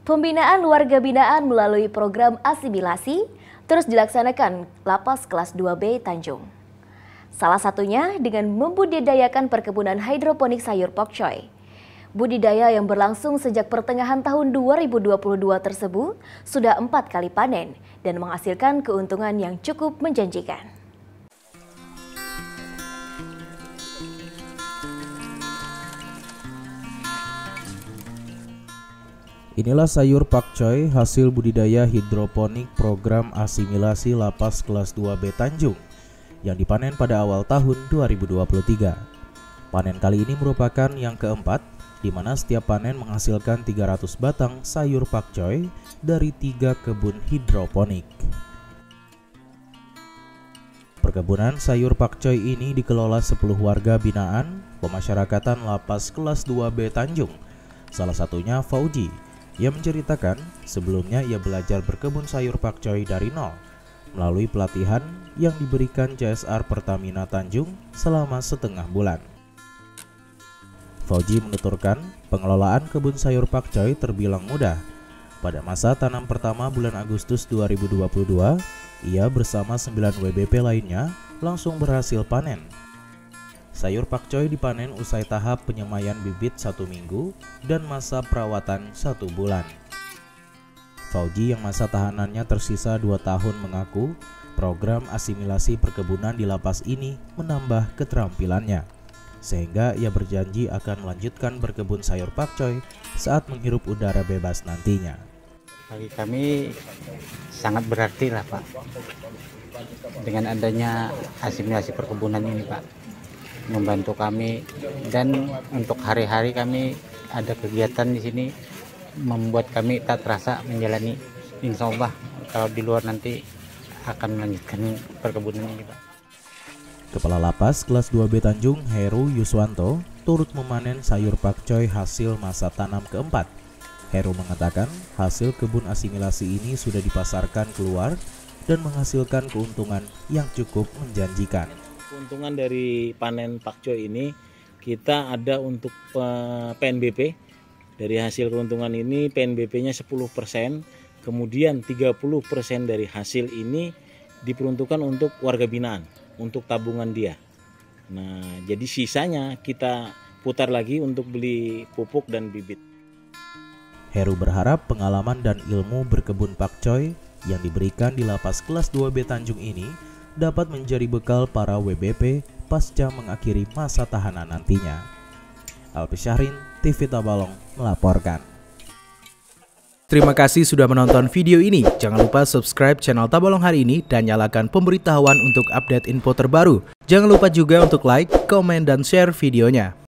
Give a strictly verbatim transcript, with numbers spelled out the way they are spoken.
Pembinaan warga binaan melalui program asimilasi terus dilaksanakan Lapas Kelas dua B Tanjung. Salah satunya dengan membudidayakan perkebunan hidroponik sayur pakcoy. Budidaya yang berlangsung sejak pertengahan tahun dua ribu dua puluh dua tersebut sudah empat kali panen dan menghasilkan keuntungan yang cukup menjanjikan. Inilah sayur pakcoy hasil budidaya hidroponik program asimilasi Lapas Kelas dua B Tanjung yang dipanen pada awal tahun dua ribu dua puluh tiga. Panen kali ini merupakan yang keempat, di mana setiap panen menghasilkan tiga ratus batang sayur pakcoy dari tiga kebun hidroponik. Perkebunan sayur pakcoy ini dikelola sepuluh warga binaan pemasyarakatan Lapas Kelas dua B Tanjung, salah satunya Fauzi. Ia menceritakan sebelumnya ia belajar berkebun sayur pakcoy dari nol melalui pelatihan yang diberikan C S R Pertamina Tanjung selama setengah bulan. Fauzi menuturkan pengelolaan kebun sayur pakcoy terbilang mudah. Pada masa tanam pertama bulan Agustus dua ribu dua puluh dua, ia bersama sembilan W B P lainnya langsung berhasil panen. Sayur pakcoy dipanen usai tahap penyemaian bibit satu minggu dan masa perawatan satu bulan. Fauzi yang masa tahanannya tersisa dua tahun mengaku program asimilasi perkebunan di lapas ini menambah keterampilannya, sehingga ia berjanji akan melanjutkan berkebun sayur pakcoy saat menghirup udara bebas nantinya. Bagi kami sangat berarti lah Pak, dengan adanya asimilasi perkebunan ini Pak. Membantu kami, dan untuk hari-hari kami ada kegiatan di sini membuat kami tak terasa menjalani. Insya Allah kalau di luar nanti akan melanjutkan perkebunan ini Pak. Kepala Lapas Kelas dua B Tanjung Heru Yuswanto turut memanen sayur pakcoy hasil masa tanam keempat. Heru mengatakan hasil kebun asimilasi ini sudah dipasarkan keluar dan menghasilkan keuntungan yang cukup menjanjikan. Keuntungan dari panen pakcoy ini kita ada untuk P N B P. Dari hasil keuntungan ini P N B P-nya sepuluh persen, kemudian tiga puluh persen dari hasil ini diperuntukkan untuk warga binaan, untuk tabungan dia. Nah, jadi sisanya kita putar lagi untuk beli pupuk dan bibit. Heru berharap pengalaman dan ilmu berkebun pakcoy yang diberikan di Lapas Kelas dua B Tanjung ini dapat menjadi bekal para W B P pasca mengakhiri masa tahanan nantinya. Alfi Syahrin, T V Tabalong melaporkan. Terima kasih sudah menonton video ini. Jangan lupa subscribe channel Tabalong Hari Ini dan nyalakan pemberitahuan untuk update info terbaru. Jangan lupa juga untuk like, komen, dan share videonya.